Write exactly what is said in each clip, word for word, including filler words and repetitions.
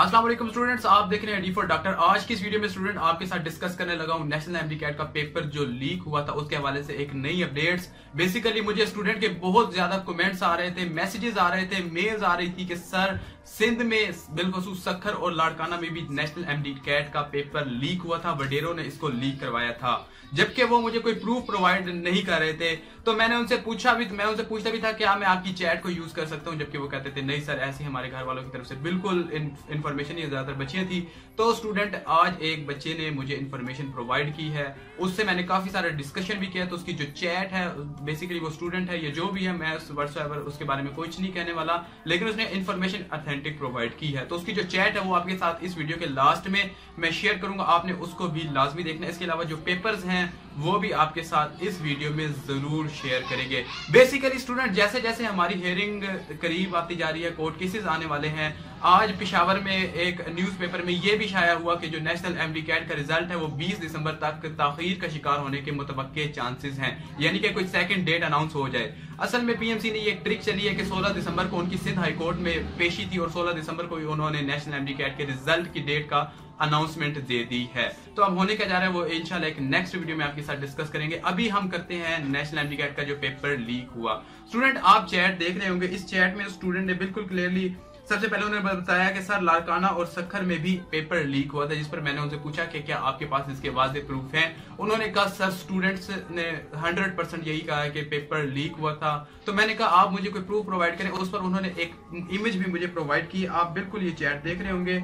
अस्सलाम वालेकुम स्टूडेंट्स, आप देख रहे हैं डी फोर डॉक्टर। आज की इस वीडियो में स्टूडेंट आपके साथ डिस्कस करने लगा हूं नेशनल एमडीकैट का पेपर जो लीक हुआ था उसके हवाले से एक नई अपडेट्स। बेसिकली मुझे स्टूडेंट के बहुत ज्यादा कमेंट्स आ रहे थे, मैसेजेस आ रहे थे, मेल्स आ रही थी कि सर सिंध में बिलखसूस सक्खर और लाड़काना में भी नेशनल एमडीकैट का पेपर लीक हुआ था, वडेरों ने इसको लीक करवाया था, जबकि वो मुझे कोई प्रूफ प्रोवाइड नहीं कर रहे थे। तो मैंने उनसे पूछा भी मैं उनसे पूछता भी था क्या मैं आपकी चैट को यूज कर सकता हूँ, जबकि वो कहते थे नहीं सर, ऐसी हमारे घर वालों की तरफ से बिल्कुल इन्फॉर्मेशन ये ज्यादातर बच्चियां थी। तो स्टूडेंट आज एक बच्चे ने मुझे इन्फॉर्मेशन प्रोवाइड की है, उससे मैंने काफी सारा डिस्कशन भी किया। तो उसकी जो चैट है, बेसिकली वो स्टूडेंट है या जो भी है, मैं व्हाट्सएवर उसके बारे में कुछ नहीं कहने वाला, लेकिन उसने इन्फॉर्मेशन ऑथेंटिक प्रोवाइड की है। तो उसकी जो चैट है वो आपके साथ इस वीडियो के लास्ट में मैं शेयर करूंगा, आपने उसको भी लाजमी देखना। इसके अलावा जो पेपर्स हैं वो भी आपके साथ इस वीडियो में जरूर शेयर करेंगे। बेसिकली स्टूडेंट जैसे जैसे हमारी हियरिंग करीब आती जा रही है, कोर्ट केसेस आने वाले हैं। आज पेशावर में एक न्यूज़पेपर में यह भी शाया हुआ कि जो नेशनल एमडीकैट का रिजल्ट है वो बीस दिसंबर तक ताखीर का शिकार होने के मुतवक्के चांसेस हैं, यानी कि कोई सेकंड डेट अनाउंस हो जाए। असल में पीएमसी ने ये ट्रिक चली है कि सोलह दिसंबर को उनकी सिंध हाई कोर्ट में पेशी थी और सोलह दिसंबर को उन्होंने नेशनल एमडीकैट के रिजल्ट की डेट का अनाउंसमेंट दे दी है। तो अब होने क्या जा रहा है वो इंशाल्लाह एक नेक्स्ट वीडियो में आपके साथ डिस्कस करेंगे। अभी हम करते हैं नेशनल एमडीकैट का जो पेपर लीक हुआ। स्टूडेंट आप चैट देख रहे होंगे, इस चैट में स्टूडेंट ने बिल्कुल क्लियरली सबसे पहले उन्होंने बताया कि सर लाड़काना और सक्खर में भी पेपर लीक हुआ था, जिस पर मैंने उनसे पूछा कि क्या आपके पास इसके वाज़े प्रूफ हैं। उन्होंने कहा सर स्टूडेंट्स ने हंड्रेड परसेंट यही कहा है कि पेपर लीक हुआ था। तो मैंने कहा आप मुझे कोई प्रूफ प्रोवाइड करें, उस पर उन्होंने एक इमेज भी मुझे प्रोवाइड की। आप बिल्कुल ये चैट देख रहे होंगे,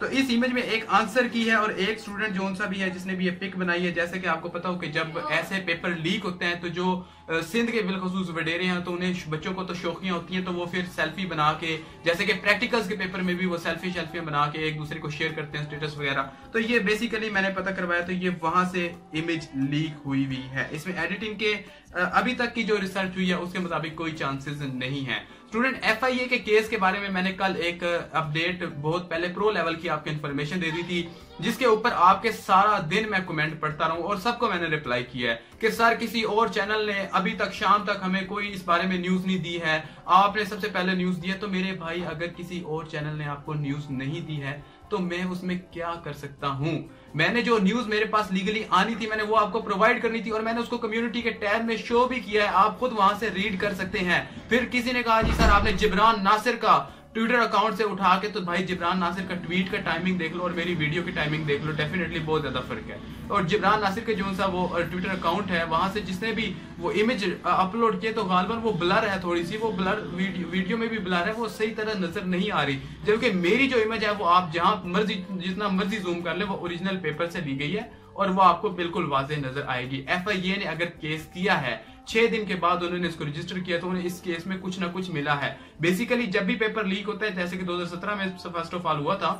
तो इस इमेज में एक आंसर की है और एक स्टूडेंट जोन सा भी है जिसने भी ये पिक बनाई है। जैसे कि आपको पता हो कि जब ऐसे पेपर लीक होते हैं तो जो सिंध के बिलखसूस वडेरे हैं तो उन्हें बच्चों को तो शौकियां होती हैं, तो वो फिर सेल्फी बना के, जैसे कि प्रैक्टिकल्स के पेपर में भी वो सेल्फी शेल्फियां बना के एक दूसरे को शेयर करते हैं स्टेटस वगैरह। तो ये बेसिकली मैंने पता करवाया, तो ये वहां से इमेज लीक हुई हुई है। इसमें एडिटिंग के अभी तक की जो रिसर्च हुई है उसके मुताबिक कोई चांसेस नहीं है। स्टूडेंट एफ आई ए के केस के बारे में मैंने कल एक अपडेट बहुत पहले प्रो लेवल की आपको इन्फॉर्मेशन दे दी थी, जिसके ऊपर आपके सारा दिन मैं कमेंट पढ़ता रहा हूं और सबको मैंने रिप्लाई किया है कि सर किसी और चैनल ने अभी तक शाम तक हमें कोई इस बारे में न्यूज नहीं दी है, आपने सबसे पहले न्यूज दी है। तो मेरे भाई अगर किसी और चैनल ने आपको न्यूज नहीं दी है तो मैं उसमें क्या कर सकता हूं। मैंने जो न्यूज मेरे पास लीगली आनी थी मैंने वो आपको प्रोवाइड करनी थी, और मैंने उसको कम्युनिटी के टैब में शो भी किया है, आप खुद वहां से रीड कर सकते हैं। फिर किसी ने कहा जी सर आपने जिब्रान नासिर का ट्विटर अकाउंट से उठा के, तो भाई जिब्रान नासिर का ट्वीट का टाइमिंग देख लो और मेरी वीडियो की टाइमिंग देख लो, डेफिनेटली बहुत ज्यादा फर्क है। और जिब्रान नासिर के जो सा वो ट्विटर अकाउंट है वहां से जिसने भी वो इमेज अपलोड किए, तो गालबन वो ब्लर है थोड़ी सी, वो ब्लर वीडियो, वीडियो में भी ब्लर है, वो सही तरह नजर नहीं आ रही, जबकि मेरी जो इमेज है वो आप जहाँ मर्जी जितना मर्जी जूम कर ले वो ओरिजिनल पेपर से ली गई है और वो आपको बिल्कुल वाजे नजर आएगी। एफ आई ए ने अगर केस किया है, छह दिन के बाद उन्होंने इसको रजिस्टर किया, तो उन्हें इस केस में कुछ ना कुछ मिला है। बेसिकली जब भी पेपर लीक होता है, जैसे कि दो हज़ार सत्रह में फर्स्ट ऑफ ऑल हुआ था,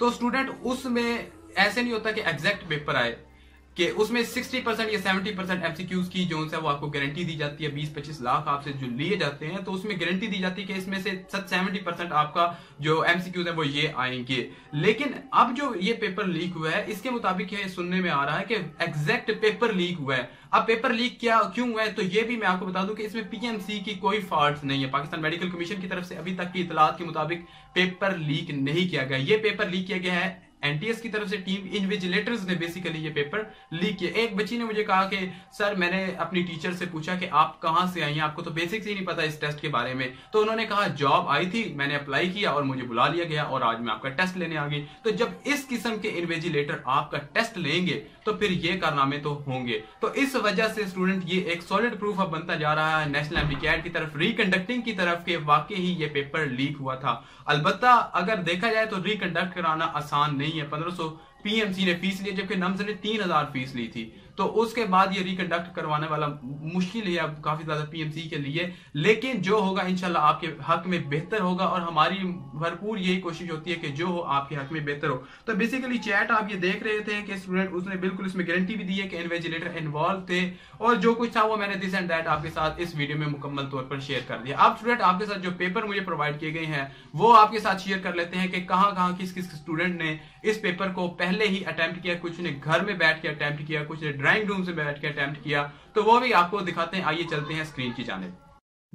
तो स्टूडेंट उसमें ऐसे नहीं होता कि एग्जैक्ट पेपर आए कि उसमें साठ परसेंट या सत्तर परसेंट एमसीक्यूज की जो है वो आपको गारंटी दी जाती है, बीस पच्चीस लाख आपसे जो लिए जाते हैं तो उसमें गारंटी दी जाती है कि इसमें से सत्तर परसेंट आपका जो एमसीक्यूज है वो ये आएंगे। लेकिन अब जो ये पेपर लीक हुआ है इसके मुताबिक ये सुनने में आ रहा है कि एग्जैक्ट पेपर लीक हुआ है। अब पेपर लीक क्या क्यों हुआ है तो ये भी मैं आपको बता दूं कि इसमें पीएमसी की कोई फॉल्ट नहीं है। पाकिस्तान मेडिकल कमीशन की तरफ से अभी तक की इतलात के मुताबिक पेपर लीक नहीं किया गया। ये पेपर लीक किया गया है एन टी एस की तरफ से, टीम इन्विजिलेटर्स ने बेसिकली ये पेपर लीक किया। एक बच्ची ने मुझे कहा कि सर मैंने अपनी टीचर से पूछा कि आप कहाँ से आई हैं, आपको तो बेसिक्स ही नहीं पता इस टेस्ट के बारे में, तो उन्होंने कहा जॉब आई थी, मैंने अप्लाई किया और मुझे बुला लिया गया और आज मैं आपका टेस्ट लेने आ गई। तो जब इस किस्म के इन्विजिलेटर आपका टेस्ट लेंगे तो फिर ये कारनामे तो होंगे। तो इस वजह से स्टूडेंट ये एक सॉलिड प्रूफ अब बनता जा रहा है नेशनल एमडीकैट की तरफ, रिकंडक्टिंग की तरफ, के वाकई ही ये पेपर लीक हुआ था। अलबत्ता अगर देखा जाए तो रिकंडक्ट कराना आसान नहीं है, पंद्रह सौ पीएमसी ने फीस ली जबकि नम्स ने तीन हजार फीस ली थी, तो उसके बाद ये रिकंडक्ट करवाने वाला मुश्किल है अब काफी ज्यादा पीएमसी के लिए। लेकिन जो होगा इंशाल्लाह आपके हक में बेहतर होगा और हमारी भरपूर यही कोशिश होती है कि जो हो आपके हक में बेहतर हो। तो बेसिकली चैट आप ये देख रहे थे कि स्टूडेंट उसने बिल्कुल इसमें गारंटी भी दी है कि इन्वेजिलेटर इन्वॉल्व थे और जो कुछ था वो मैंने दिस एंड दैट आपके साथ इस वीडियो में मुकम्मल तौर पर शेयर कर दिया। अब स्टूडेंट आपके साथ जो पेपर मुझे प्रोवाइड किए गए हैं वो आपके साथ शेयर कर लेते हैं कि कहाँ कहाँ किस किस स्टूडेंट ने इस पेपर को पहले ही अटेम्प्ट किया, कुछ ने घर में बैठ के अटेम्प्ट किया, कुछ ने ड्राइंग रूम से बैठ के अटेम्प्ट किया, तो वो भी आपको दिखाते हैं। आइए चलते हैं स्क्रीन की जानिब।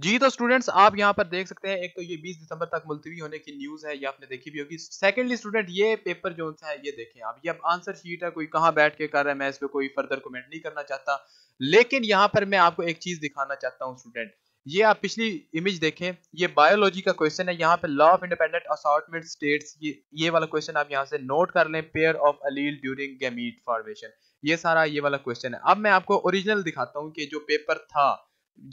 जी तो स्टूडेंट्स आप यहाँ पर देख सकते हैं, एक तो ये बीस दिसंबर तक मुलतवी होने की न्यूज़ है, ये आपने देखी भी होगी। सेकेंडली स्टूडेंट ये पेपर जो है ये देखें आप, ये अब आंसर शीट है, कोई कहाँ बैठ के कर रहा है, मैं इस पर कोई फर्दर कमेंट नहीं करना चाहता। लेकिन यहाँ पर मैं आपको एक चीज दिखाना चाहता हूँ स्टूडेंट, ये आप पिछली इमेज देखें, ये बायोलॉजी का क्वेश्चन है, यहाँ पे law of independent assortment states, ये ये वाला क्वेश्चन आप यहाँ से नोट कर लें, pair of allele during gamete formation, ये सारा ये वाला क्वेश्चन है। अब मैं आपको ओरिजिनल दिखाता हूँ कि जो पेपर था,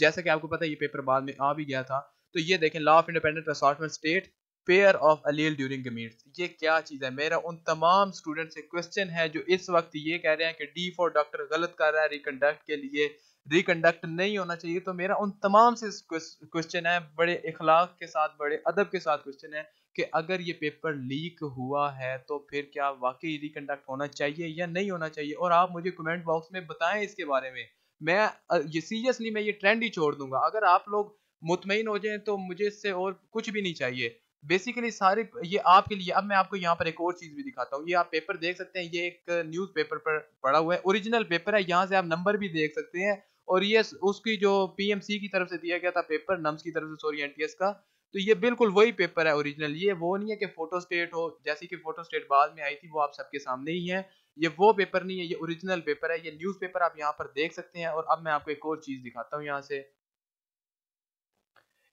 जैसा कि आपको पता है ये पेपर बाद में आ भी गया था। तो ये देखें, law of independent assortment state pair of allele during gametes, ये क्या चीज़ है। मेरा उन तमाम स्टूडेंट से क्वेश्चन है जो इस वक्त ये कह रहे हैं कि डी फोर डॉक्टर गलत कर रहा है, रिकंडक्ट के लिए रिकंडक्ट नहीं होना चाहिए। तो मेरा उन तमाम से क्वेश्चन है, बड़े इखलाक के साथ बड़े अदब के साथ क्वेश्चन है कि अगर ये पेपर लीक हुआ है तो फिर क्या वाकई रिकंडक्ट होना चाहिए या नहीं होना चाहिए। और आप मुझे कमेंट बॉक्स में बताएं इसके बारे में, मैं ये सीरियसली मैं ये ट्रेंड ही छोड़ दूंगा। अगर आप लोग मुतमईन हो जाएं तो मुझे इससे और कुछ भी नहीं चाहिए। बेसिकली सारे ये आपके लिए। अब मैं आपको यहाँ पर एक और चीज़ भी दिखाता हूँ, ये आप पेपर देख सकते हैं, ये एक न्यूज़ पेपर पर पड़ा हुआ है, ओरिजिनल पेपर है, यहाँ से आप नंबर भी देख सकते हैं। और ये उसकी जो पीएमसी की तरफ से दिया गया था पेपर, नम्स की तरफ से, सॉरी एनटीएस का, तो ये बिल्कुल वही पेपर है ओरिजिनल। ये वो नहीं है कि फोटो स्टेट हो, जैसी कि फोटो स्टेट बाद में आई थी, वो आप सबके सामने ही है, ये वो पेपर नहीं है, ये ओरिजिनल पेपर है, ये न्यूज़ पेपर आप यहाँ पर देख सकते हैं। और अब मैं आपको एक और चीज़ दिखाता हूँ यहाँ से,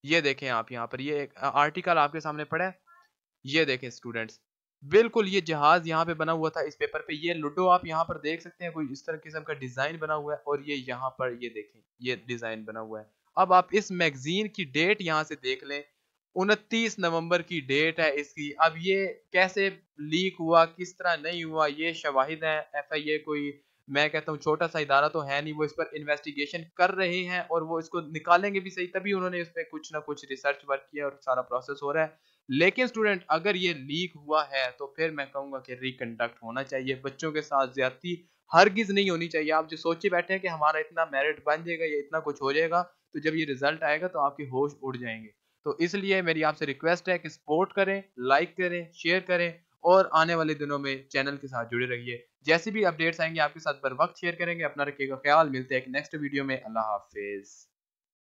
ये देखें आप यहाँ पर, ये एक आर्टिकल आपके सामने पड़ा है, ये देखें स्टूडेंट्स, बिल्कुल ये जहाज यहाँ पे बना हुआ था इस पेपर पे, ये लूडो आप यहाँ पर देख सकते हैं, कोई इस तरह किस्म का डिजाइन बना हुआ है, और ये यहाँ पर ये देखें ये डिजाइन बना हुआ है। अब आप इस मैगजीन की डेट यहाँ से देख लें, उनतीस नवंबर की डेट है इसकी। अब ये कैसे लीक हुआ, किस तरह नहीं हुआ, ये शवाहिद है। एफ आई ए कोई, मैं कहता हूँ छोटा सा इदारा तो है नहीं, वो इस पर इन्वेस्टिगेशन कर रहे हैं और वो इसको निकालेंगे भी सही, तभी उन्होंने इस पर कुछ ना कुछ रिसर्च वर्क किया और सारा प्रोसेस हो रहा है। लेकिन स्टूडेंट अगर ये लीक हुआ है तो फिर मैं कहूँगा कि रिकंडक्ट होना चाहिए। बच्चों के साथ ज्यादती हरगिज नहीं होनी चाहिए। आप जो सोचे बैठे हैं कि हमारा इतना मेरिट बन जाएगा या इतना कुछ हो जाएगा, तो जब ये रिजल्ट आएगा तो आपके होश उड़ जाएंगे। तो इसलिए मेरी आपसे रिक्वेस्ट है कि सपोर्ट करें, लाइक करें, शेयर करें और आने वाले दिनों में चैनल के साथ जुड़े रहिए। जैसे भी अपडेट्स आएंगे आपके साथ बर वक्त शेयर करेंगे। अपना रखिएगा ख्याल, मिलते हैं एक नेक्स्ट वीडियो में। अल्लाह हाफिज़।